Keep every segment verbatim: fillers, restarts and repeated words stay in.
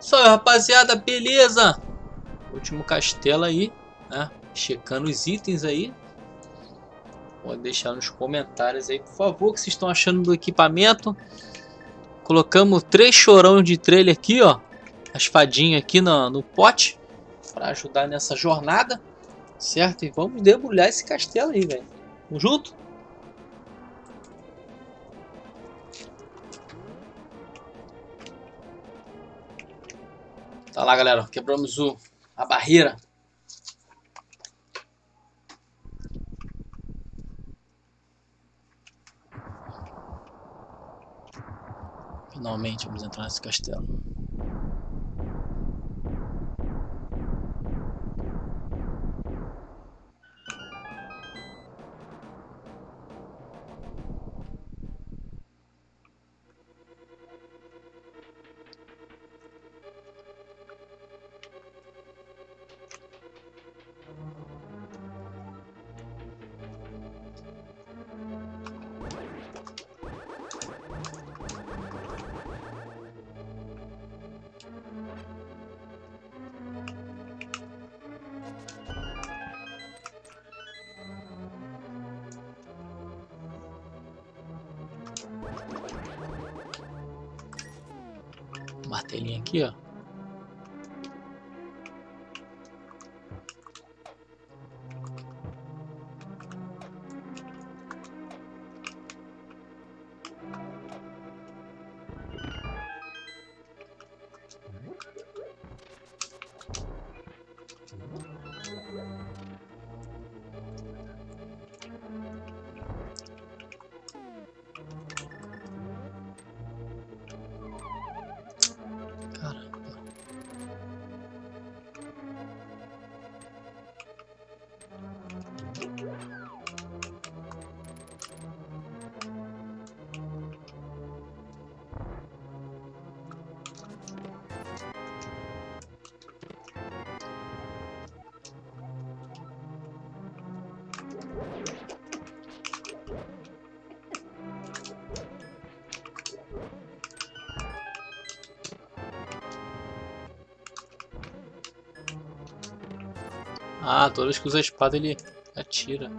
Só rapaziada, beleza? Último castelo aí, né? Checando os itens aí. Pode deixar nos comentários aí, por favor, o que vocês estão achando do equipamento. Colocamos três chorões de trailer aqui, ó. As fadinhas aqui no, no pote, para ajudar nessa jornada, certo? E vamos debulhar esse castelo aí, velho. Vamos junto? Tá lá, galera. Quebramos o, a barreira. Finalmente vamos entrar nesse castelo. Martelinho aqui, ó. Ah, toda vez que usa a espada ele atira.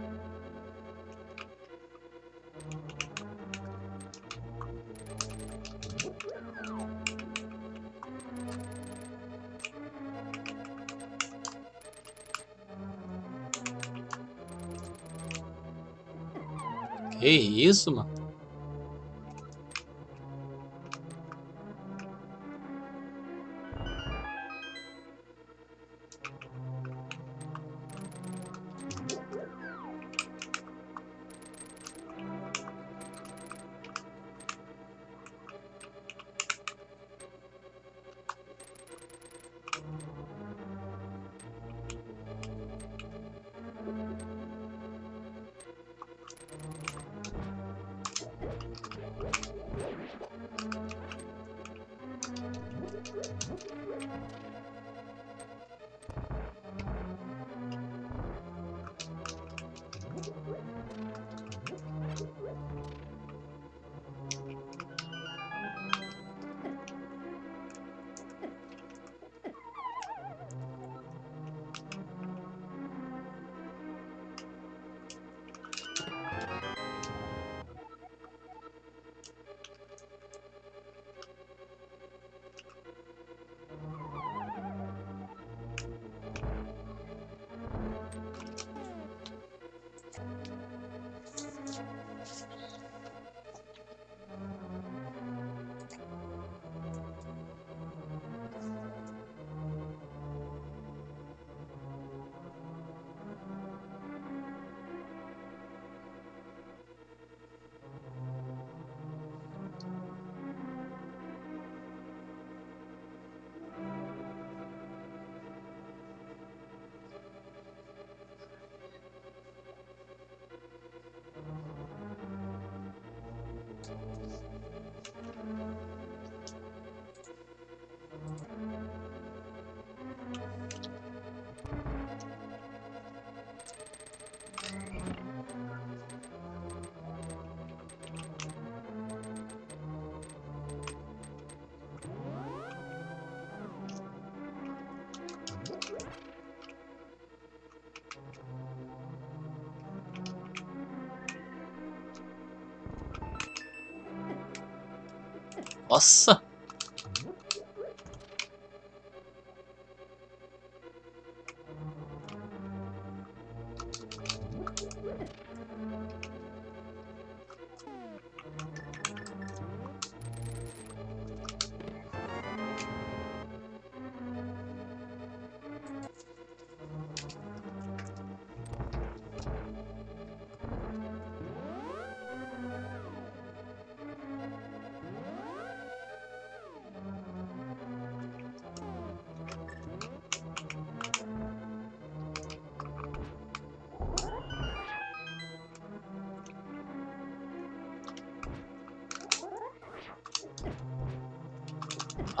Que isso, mano? Nossa!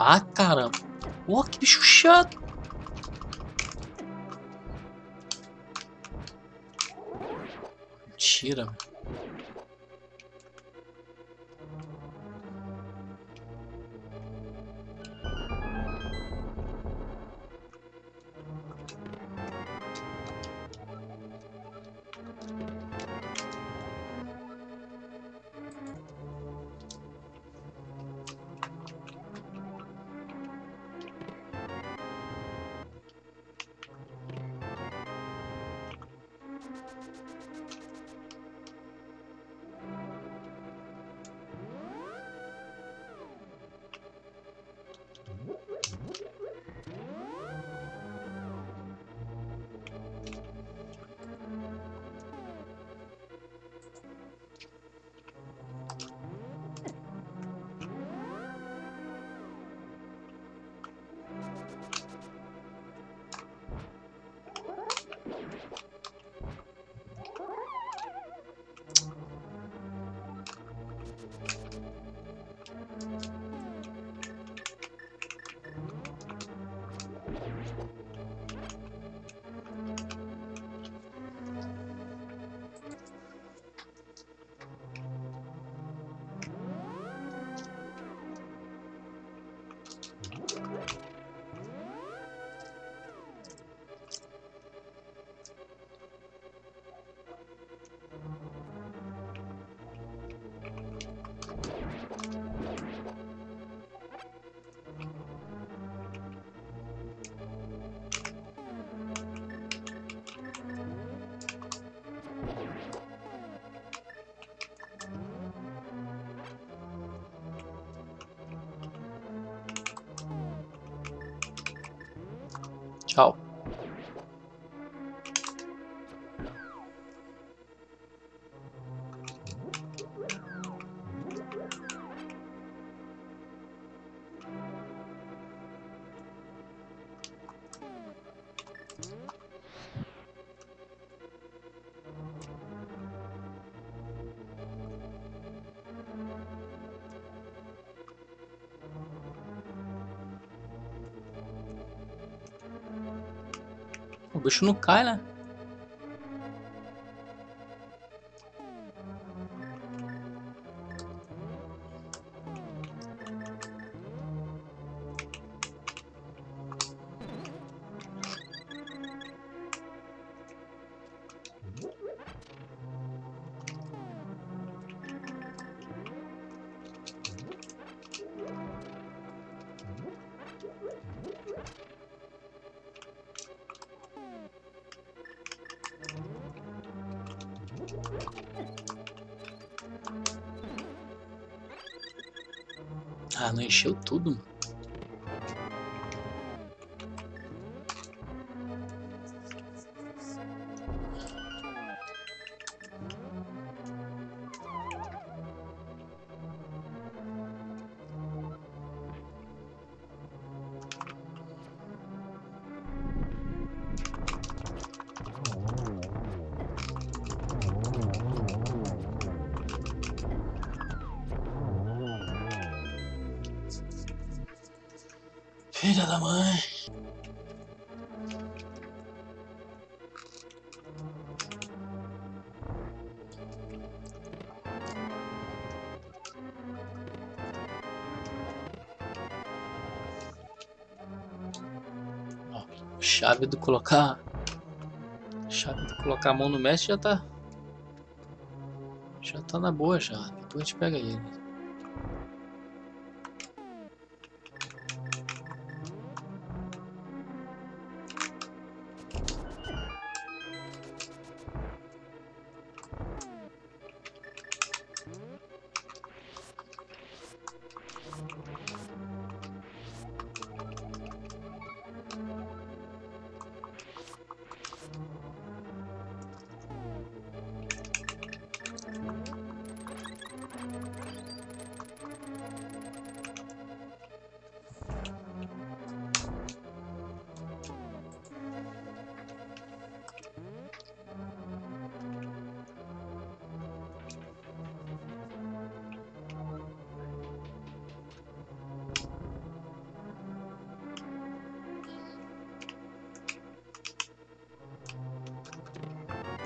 Ah, caramba. Oh, que bicho chato. Mentira. Tchau. O bicho não cai, né? Ah, não encheu tudo. Filha da mãe. Ó, chave do colocar. Chave do colocar a mão no mestre já tá. Já tá na boa já. Depois a gente pega ele.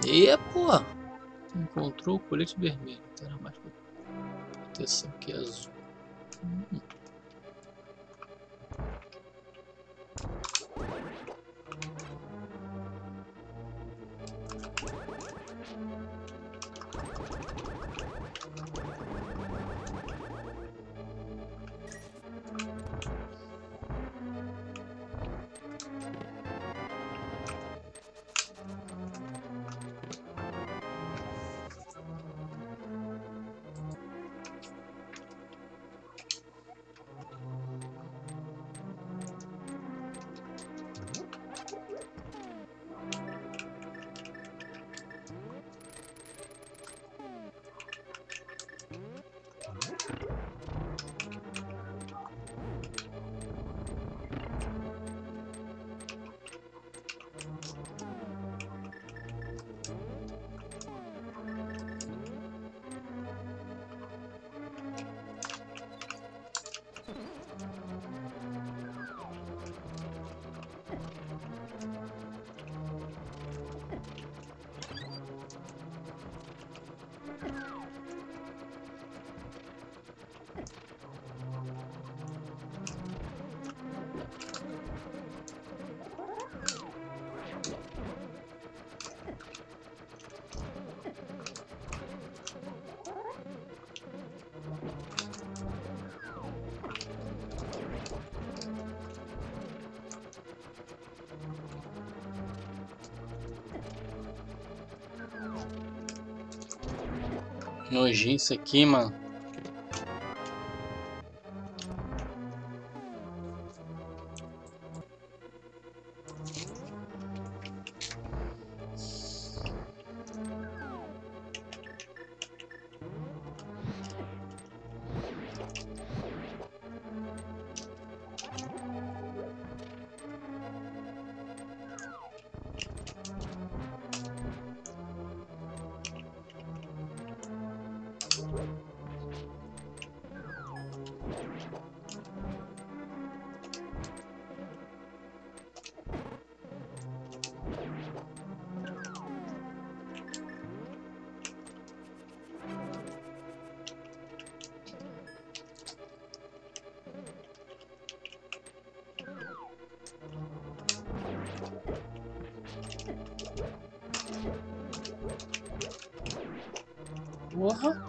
E porra! Encontrou o colete vermelho. Terá mais proteção que azul. Hum. Nojinho isso aqui, mano. Porra!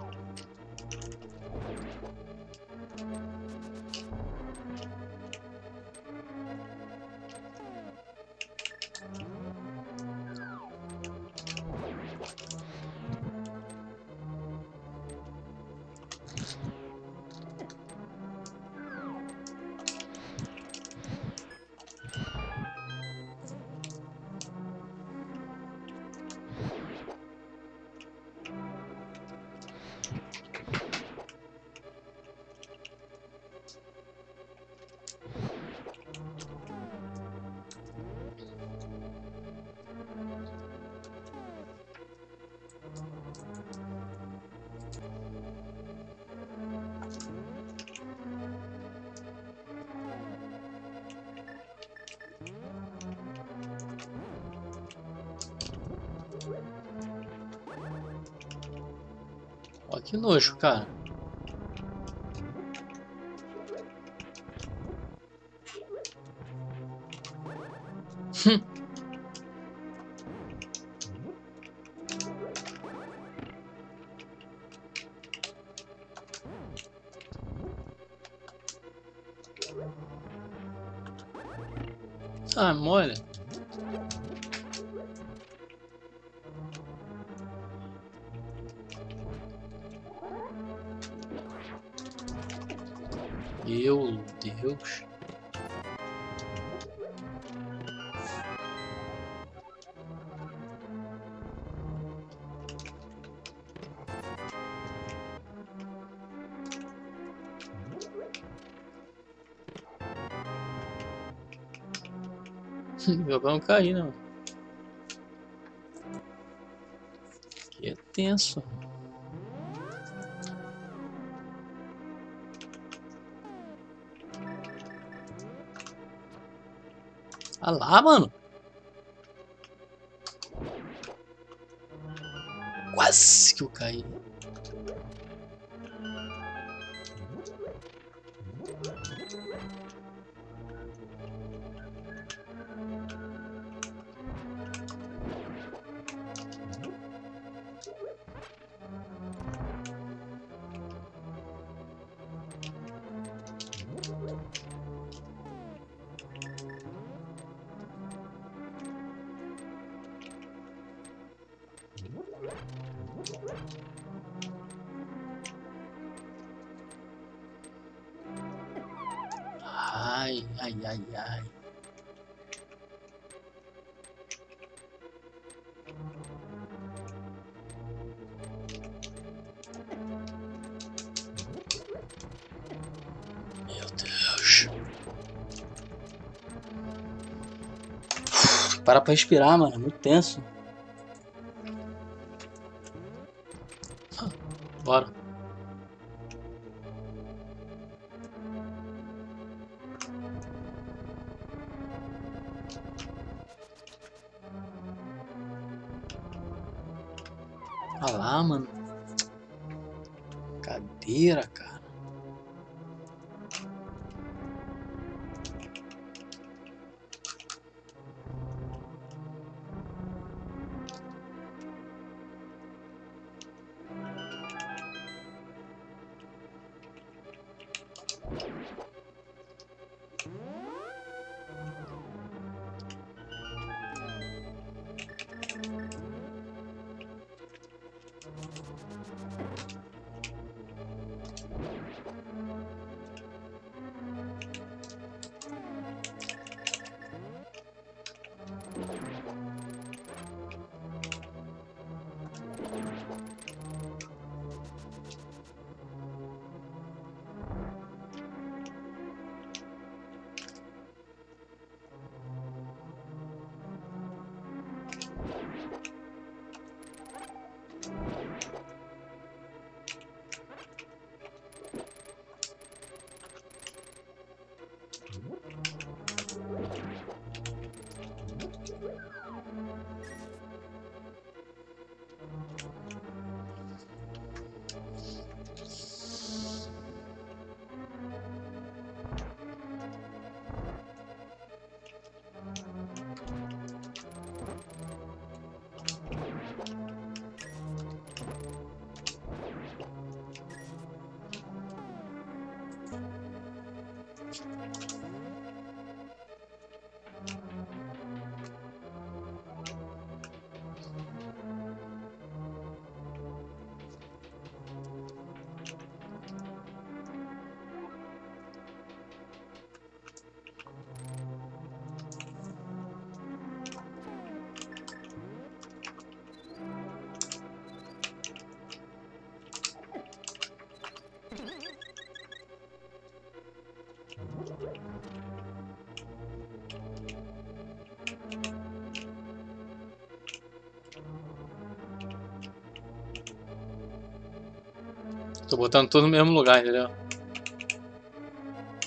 Ó, que nojo, cara. Ah, mole. Meu Deus. Jogar não cair, não. Que é tenso. Ah lá, mano. Quase que eu caí. Ai, ai, ai, ai. Meu Deus. Para pra respirar, mano. É muito tenso. Bora. Ah lá, mano. Cadeira, cara. Tô botando tudo no mesmo lugar, entendeu?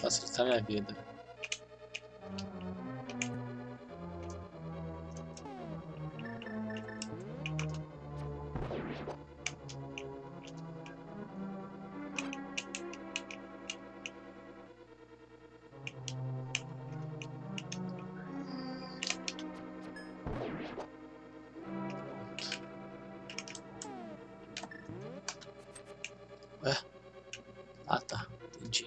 Facilitar minha vida. Ah, tá, entendi.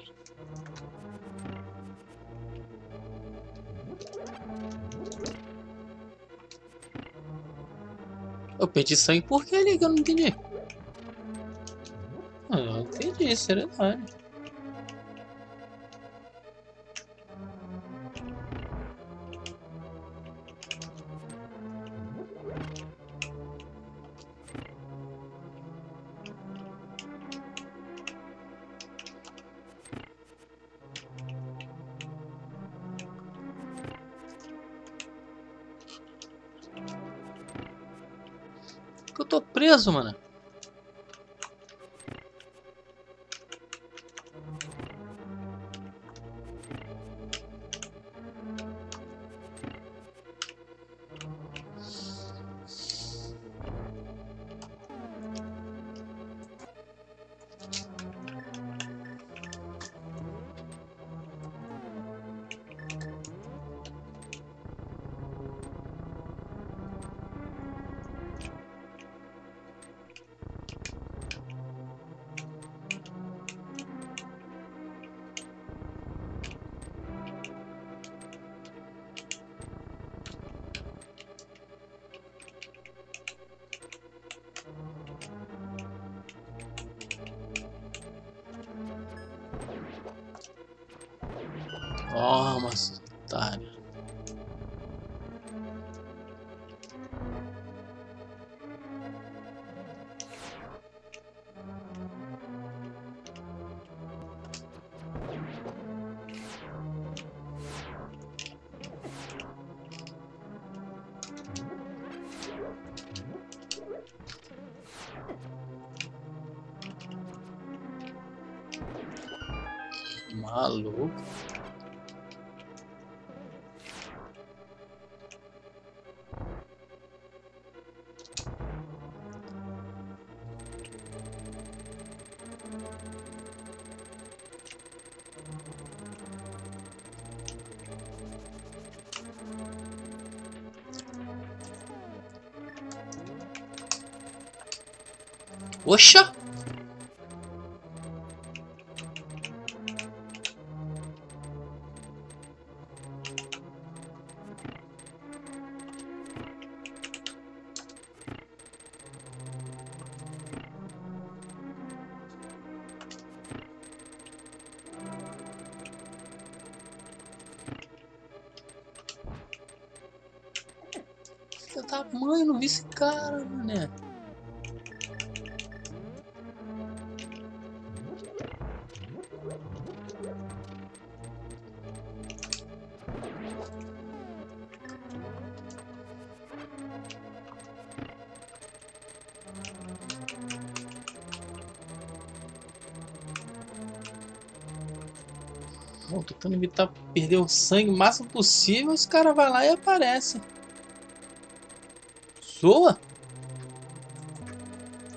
Eu perdi sangue por que ali que eu não entendi? Eu não entendi, seriedade. Eu tô preso, mano. Necessário. Maluco. Oxa! Que tamanho, não vi esse cara, né? Bom, tentando evitar perder o sangue o máximo possível, os caras vão lá e aparecem. Zoa?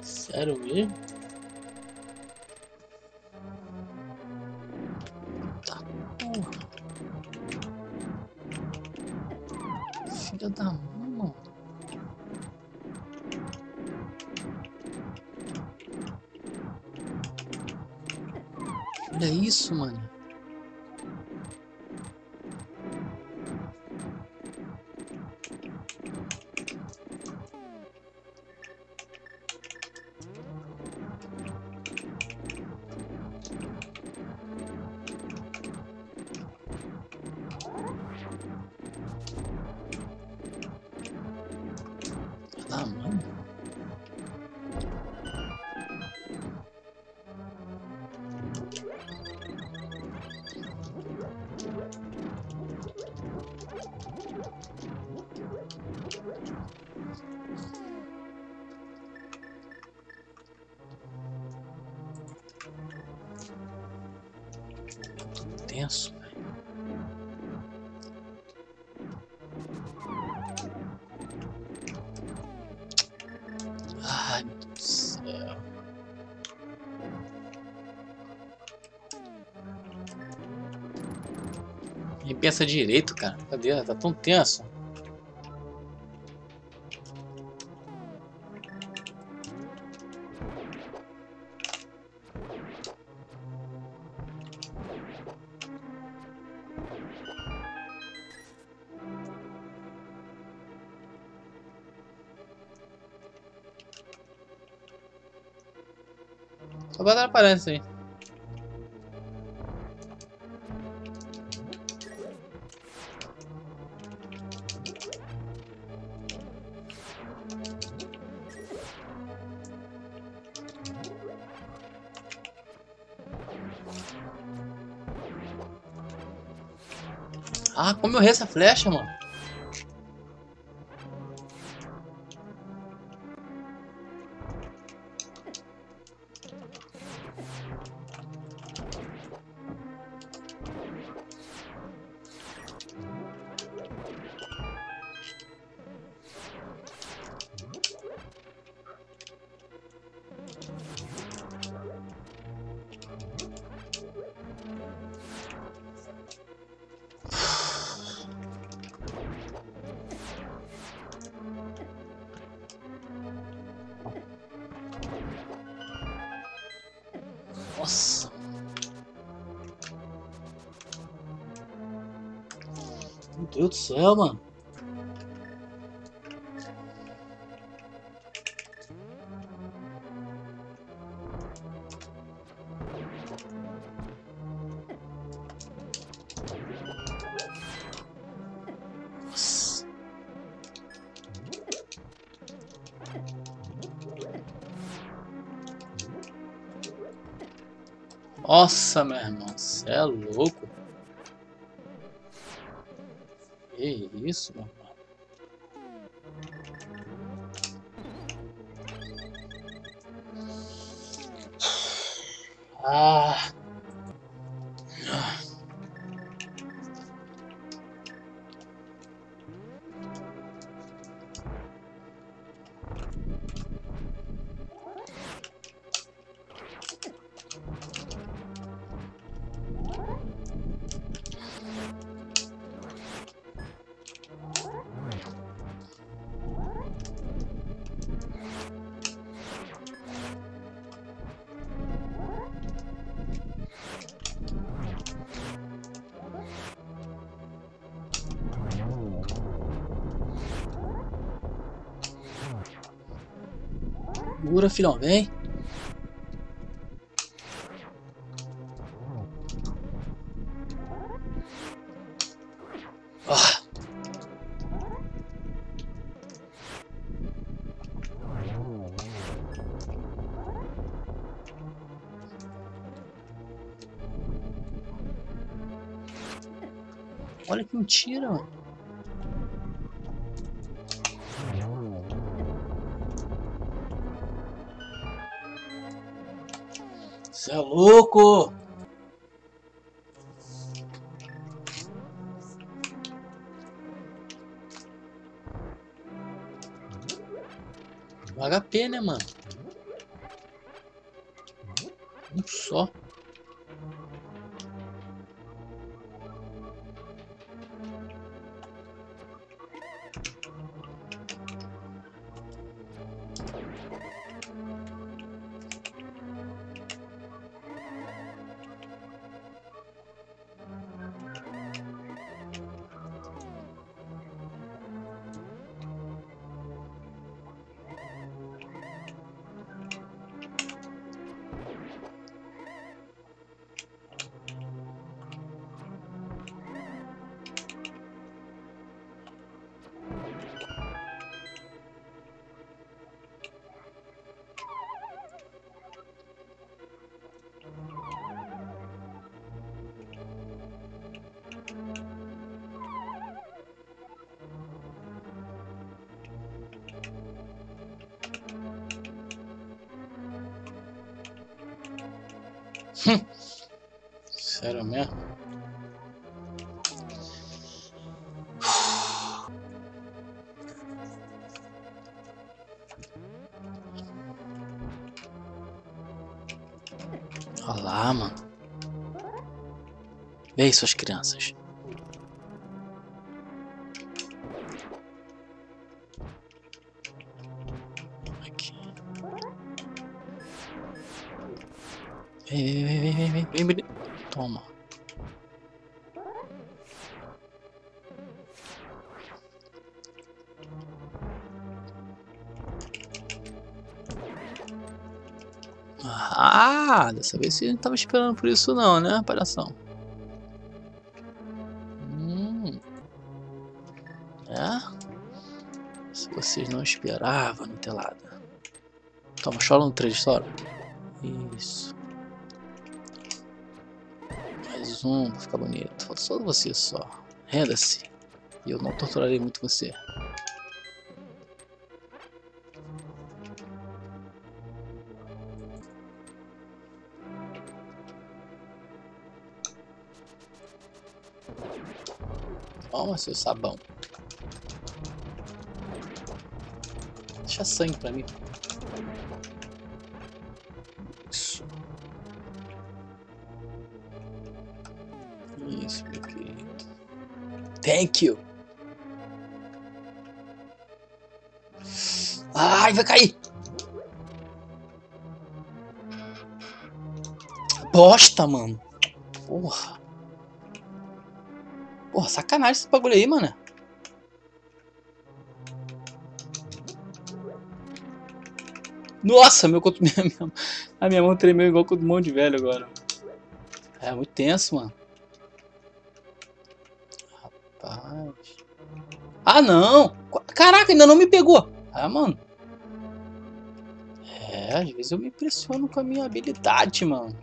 Sério mesmo? Tá, porra. Filha da mãe, mano. Olha isso, mano. Tenso, velho. Ai, meu Deus do céu. Nem pensa direito, cara. Cadê? Tá tão tenso. Só vai dar aparência aí. Ah, como eu errei essa flecha, mano. Nossa. Meu Deus do céu, mano. Nossa, meu irmão, você é louco. Que isso, meu irmão. Ah. Segura, filhão, vem. Ah. Olha que mentira, mano. Você é louco! H P, né, mano? Um só. Sério mesmo? Olha lá, mano. Vem, suas crianças. Vem, vem, vem, vem, vem, vem, toma. Ah, dessa vez você não tava esperando por isso não, né, palhação? Hum. É? Se vocês não esperavam, não tem nada. Toma, chora no três, chora. Isso. Um, vai ficar bonito. Falta só você só. Renda-se. E eu não torturarei muito você. Toma, seu sabão. Deixa sangue pra mim. Isso, meu querido. Thank you. Ai, vai cair. Bosta, mano. Porra. Porra, sacanagem esse bagulho aí, mano. Nossa, meu... A minha mão tremeu igual com o mão de velho agora. É, muito tenso, mano. Ah, não! Caraca, ainda não me pegou! Ah, mano. É, às vezes eu me impressiono com a minha habilidade, mano.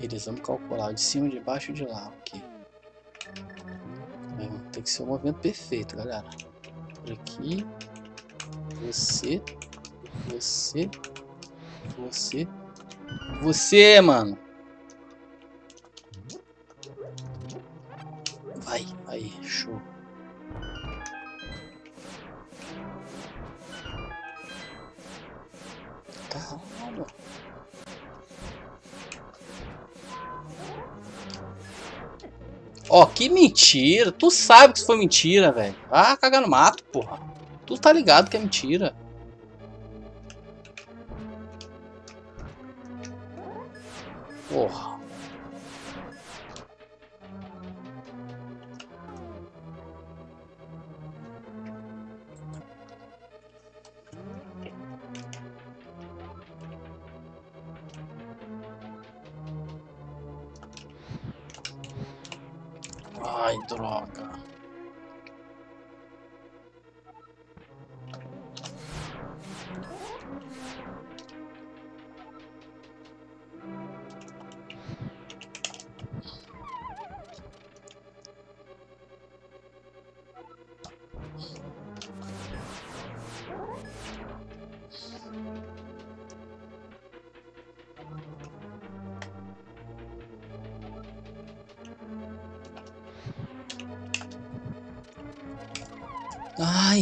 Beleza, vamos calcular de cima, de baixo e de lá. Aqui. Tem que ser um movimento perfeito, galera. Por aqui. Você. Você. Você. Você, mano. Vai, aí, show. Caramba. Ó, oh, que mentira. Tu sabe que isso foi mentira, velho. Ah, cagar no mato, porra. Tu tá ligado que é mentira. Porra. Ai, droga. Ai!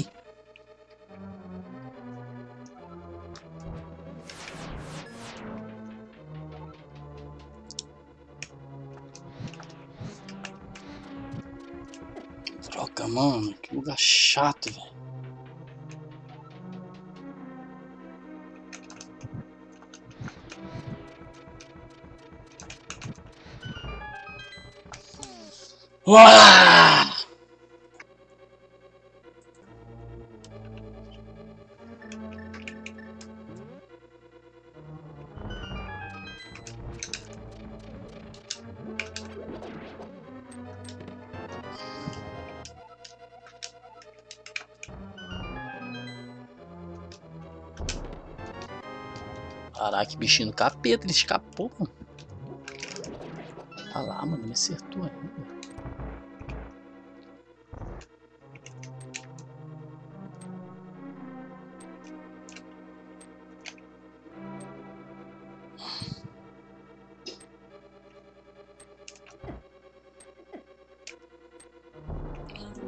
Droga, mano, que lugar chato, velho. Uau! Caraca, que bichinho do capeta, ele escapou, mano. Olha lá, mano, me acertou ainda.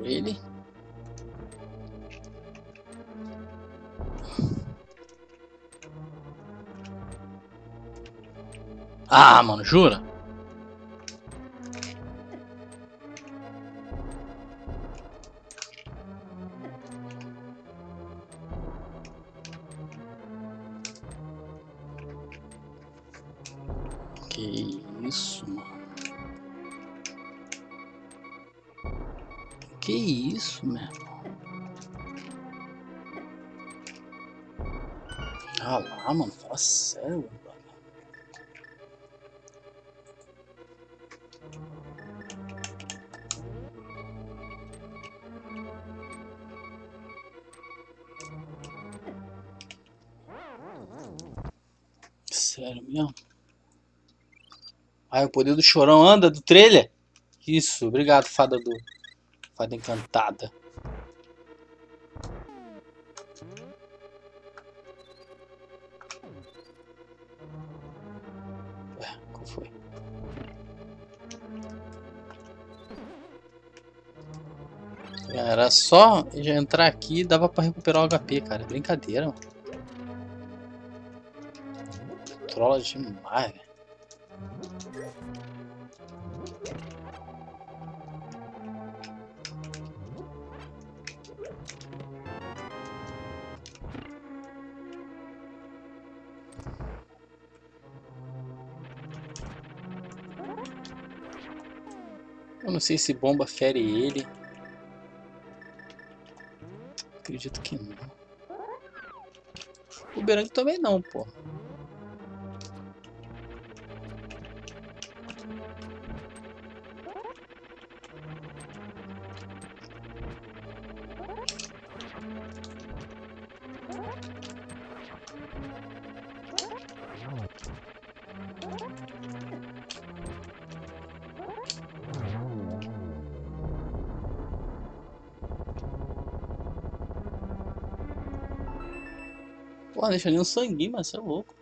Ele. Ah, mano, jura? Que isso, mano? Que isso, meu irmão? Ah lá, mano, fala sério. Sério mesmo? Ai, o poder do chorão anda do trailer? Isso, obrigado, fada do. Fada encantada. Ué, qual foi? Era só já entrar aqui e dava pra recuperar o H P, cara. Brincadeira, mano. Trola demais. Eu não sei se bomba fere ele. Acredito que não. O Berangue também não, pô. Pô, não deixou nenhum sanguinho, mas você é louco.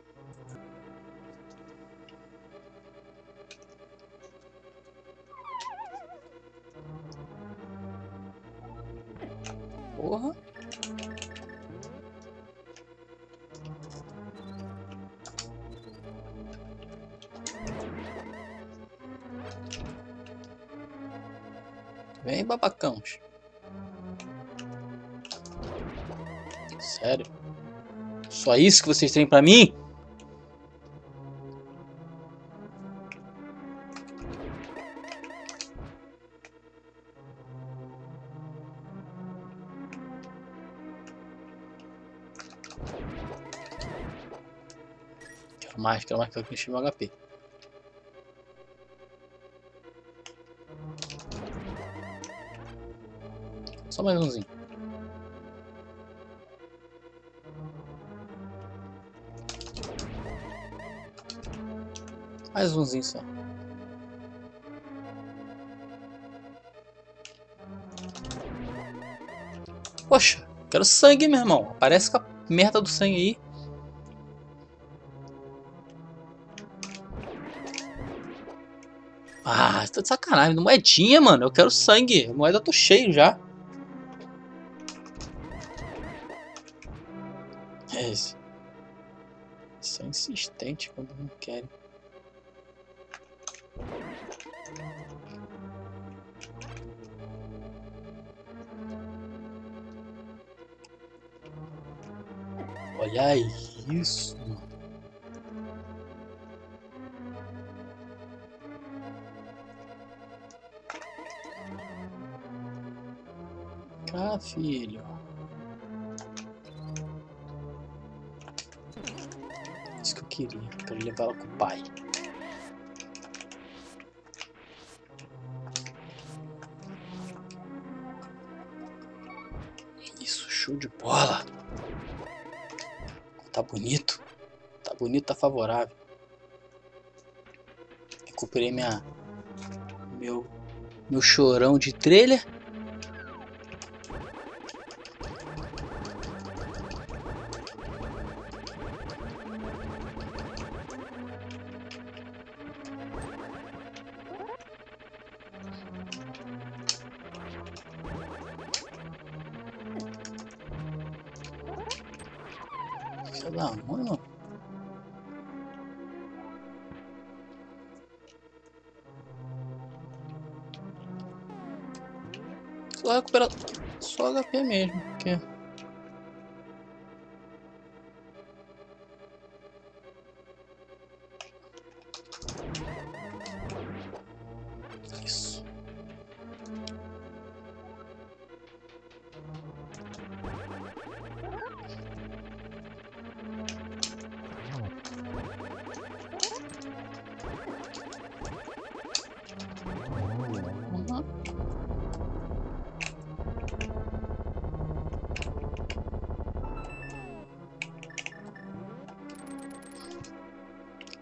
Porra. Vem, babacão. Sério? Só isso que vocês têm pra mim? Quero mais, quero mais, quero que encher meu H P. Só mais umzinho. Mais umzinho só. Poxa, quero sangue, meu irmão. Aparece com a merda do sangue aí. Ah, tá de sacanagem. Moedinha, mano. Eu quero sangue. A moeda eu tô cheio já. É esse. São insistentes quando não querem. Olha isso, mano. Cá, filho. Isso que eu queria, pra levar ela com o pai. Isso, show de bola. Tá bonito, tá bonito, tá favorável. Recuperei minha, meu, meu chorão de trailer. Não, mano. Só recuperar só H P mesmo, porque isso.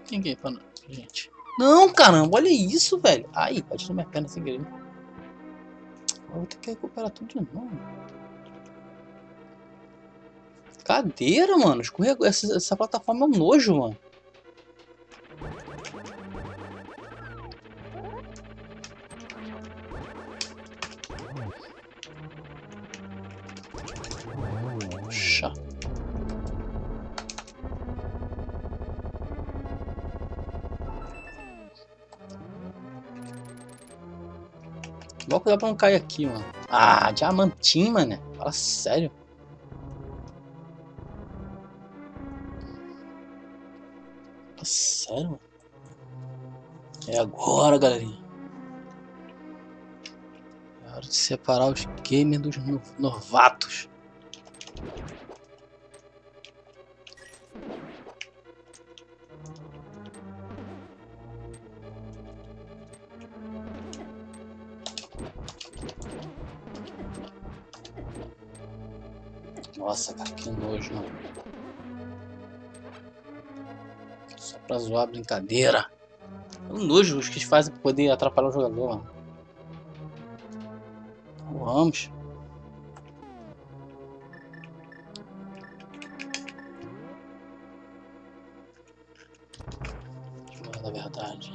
Ninguém pra não, gente. Não, caramba, olha isso, velho. Ai, bati na minha perna sem querer. Eu vou ter que recuperar tudo de novo. Cadeira, mano. Escorregou. Essa, essa plataforma é um nojo, mano. Puxa. Bom, cuidado pra não cair aqui, mano. Ah, diamantinho, mano. Fala sério. Fala sério, mano. É agora, galerinha. É hora de separar os gamers dos no novatos. Nossa, cara, que nojo, mano. Só pra zoar a brincadeira. É um nojo os que eles fazem pra poder atrapalhar o jogador, mano. Vamos. da verdade.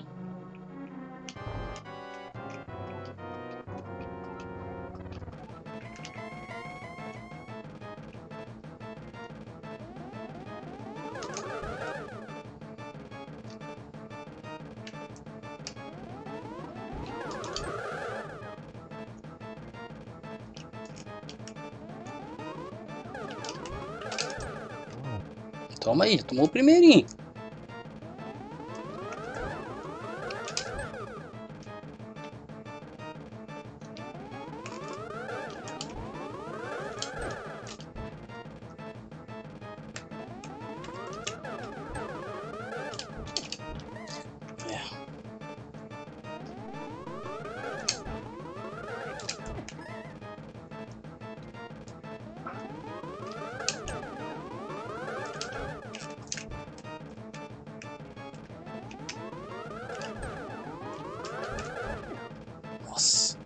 Toma aí, tomou o primeirinho. Nossa!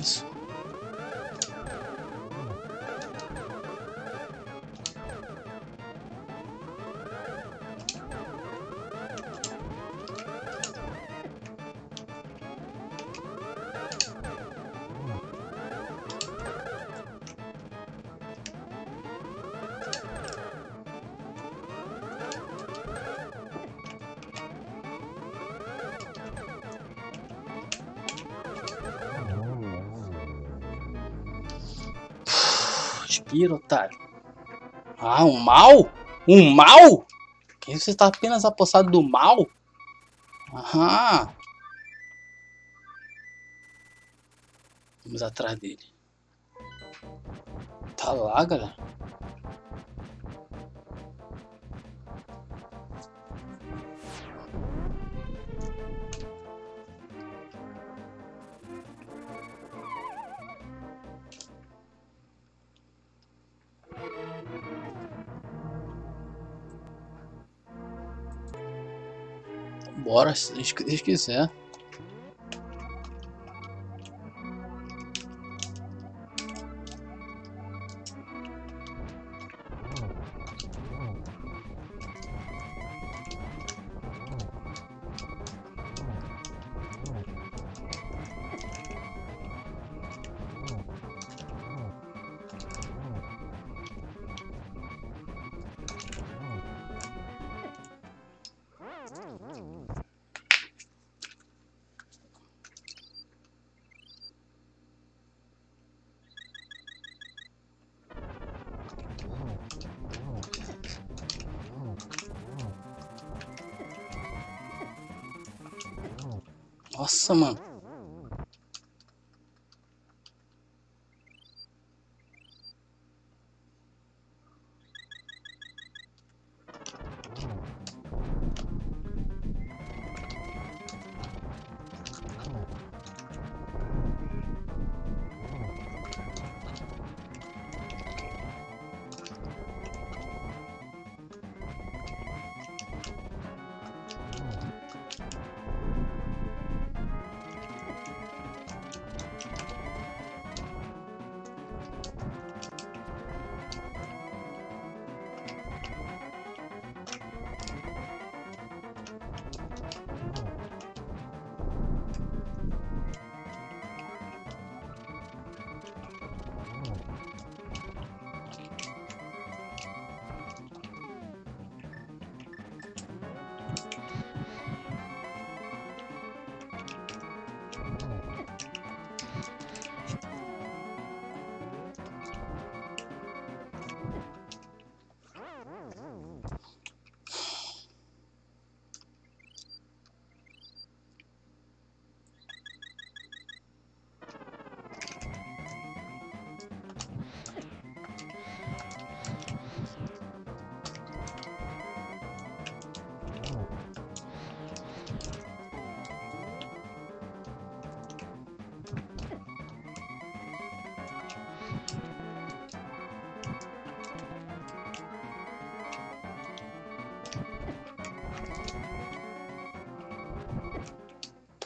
Isso. Respira, otário. Ah, um mal? Um mal? Que você está apenas apossado do mal? Aham. Vamos atrás dele. Tá lá, galera. Bora, se Deus quiser. Nossa, mano.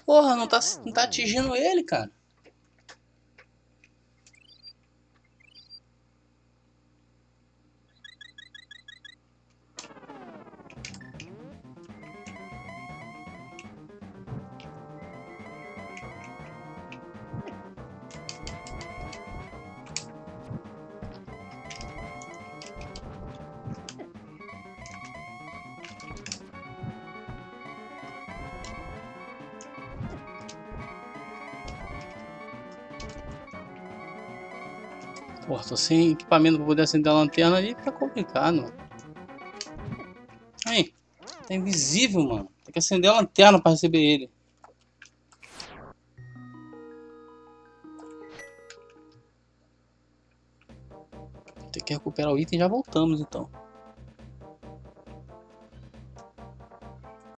Porra, não tá, não tá atingindo ele, cara. Porra, tô sem equipamento pra poder acender a lanterna ali, fica complicado, mano. Aí, tá invisível, mano. Tem que acender a lanterna pra receber ele. Tem que recuperar o item e já voltamos, então.